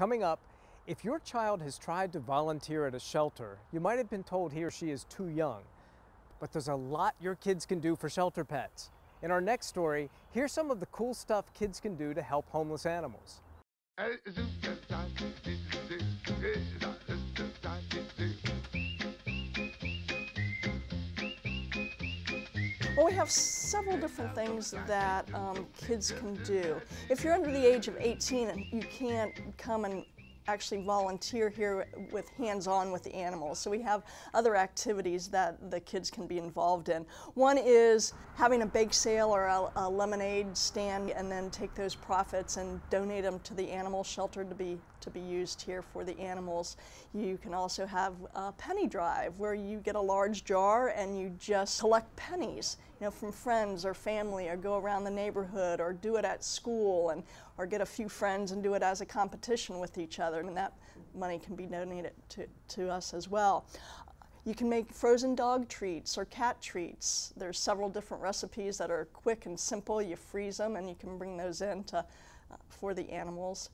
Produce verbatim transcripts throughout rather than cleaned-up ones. Coming up, if your child has tried to volunteer at a shelter, you might have been told he or she is too young. But there's a lot your kids can do for shelter pets. In our next story, here's some of the cool stuff kids can do to help homeless animals. Well, we have several different things that um, kids can do. If you're under the age of eighteen, you can't come and actually volunteer here with hands-on with the animals. So we have other activities that the kids can be involved in. One is having a bake sale or a, a lemonade stand, and then take those profits and donate them to the animal shelter to be to be used here for the animals. You can also have a penny drive, where you get a large jar and you just collect pennies, you know, from friends or family, or go around the neighborhood, or do it at school, and or get a few friends and do it as a competition with each other, and that money can be donated to, to us as well. You can make frozen dog treats or cat treats. There's several different recipes that are quick and simple. You freeze them and you can bring those in to, uh, for the animals.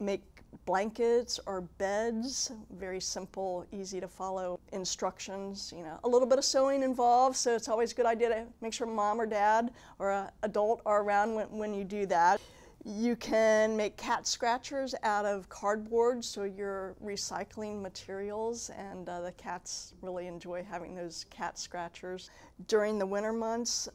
Make blankets or beds, very simple, easy to follow instructions. You know, a little bit of sewing involved, so it's always a good idea to make sure mom or dad or an adult are around when, when you do that. You can make cat scratchers out of cardboard, so you're recycling materials, and uh, the cats really enjoy having those cat scratchers. During the winter months,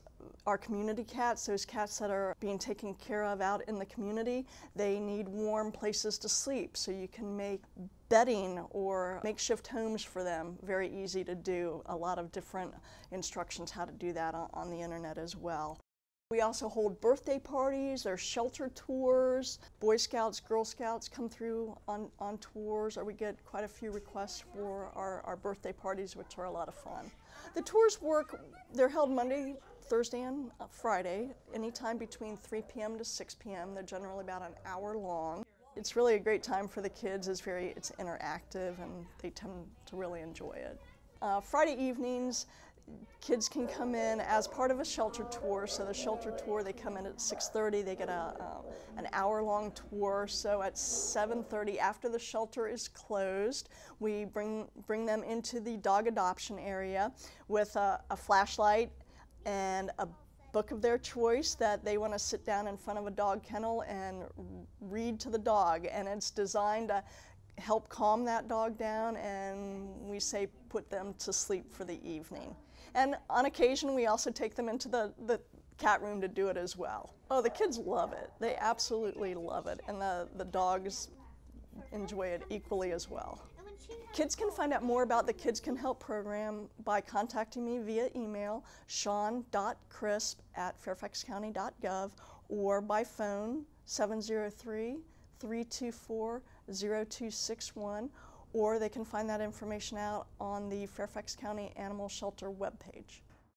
our community cats, those cats that are being taken care of out in the community, they need warm places to sleep, so you can make bedding or makeshift homes for them. Very easy to do. A lot of different instructions how to do that on, on the internet as well. We also hold birthday parties, there's shelter tours. Boy Scouts, Girl Scouts come through on, on tours, or we get quite a few requests for our, our birthday parties, which are a lot of fun. The tours work, they're held Monday, Thursday, and Friday, anytime between three p m to six p m They're generally about an hour long. It's really a great time for the kids. It's very, it's interactive, and they tend to really enjoy it. Uh, Friday evenings, kids can come in as part of a shelter tour. So the shelter tour, they come in at six thirty, they get a, um, an hour-long tour. So at seven thirty, after the shelter is closed, we bring, bring them into the dog adoption area with a, a flashlight and a book of their choice that they want to sit down in front of a dog kennel and read to the dog. And it's designed to help calm that dog down, and we say put them to sleep for the evening. And on occasion, we also take them into the, the cat room to do it as well. Oh, the kids love it. They absolutely love it. And the, the dogs enjoy it equally as well. Kids can find out more about the Kids Can Help program by contacting me via email, sean dot crisp at fairfax county dot gov, or by phone, seven zero three, three two four, zero two six one, or they can find that information out on the Fairfax County Animal Shelter webpage.